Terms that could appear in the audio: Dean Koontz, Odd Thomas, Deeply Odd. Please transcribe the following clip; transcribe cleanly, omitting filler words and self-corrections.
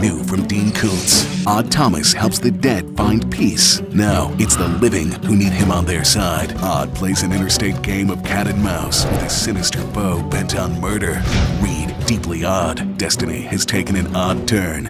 New from Dean Koontz, Odd Thomas helps the dead find peace. Now it's the living who need him on their side. Odd plays an interstate game of cat and mouse with a sinister foe bent on murder. Read Deeply Odd. Destiny has taken an odd turn.